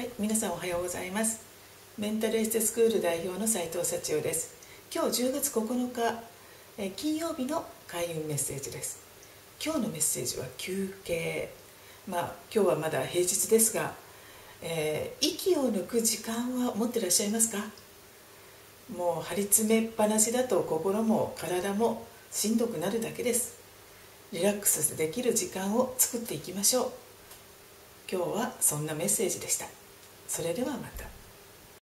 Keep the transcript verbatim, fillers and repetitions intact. はい、皆さんおはようございます。メンタルエステスクール代表の斉藤幸代です。今日じゅうがつここのかえ金曜日の開運メッセージです。今日のメッセージは休憩。まあ今日はまだ平日ですが、えー、息を抜く時間は持ってらっしゃいますか？もう張り詰めっぱなしだと心も体もしんどくなるだけです。リラックスできる時間を作っていきましょう。今日はそんなメッセージでした。それではまた。